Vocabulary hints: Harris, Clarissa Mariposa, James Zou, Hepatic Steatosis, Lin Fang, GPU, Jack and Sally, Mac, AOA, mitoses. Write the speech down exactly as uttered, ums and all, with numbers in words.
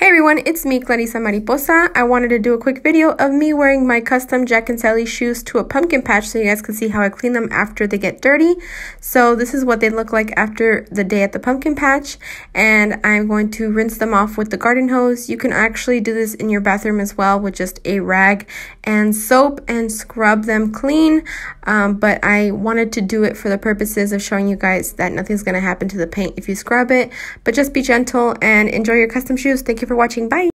Hey everyone, it's me, Clarissa Mariposa. I wanted to do a quick video of me wearing my custom Jack and Sally shoes to a pumpkin patch so you guys can see how I clean them after they get dirty. So this is what they look like after the day at the pumpkin patch, and I'm going to rinse them off with the garden hose. You can actually do this in your bathroom as well with just a rag and soap and scrub them clean, um, but I wanted to do it for the purposes of showing you guys that nothing's going to happen to the paint if you scrub it. But just be gentle and enjoy your custom shoes. Thank you for watching. Bye.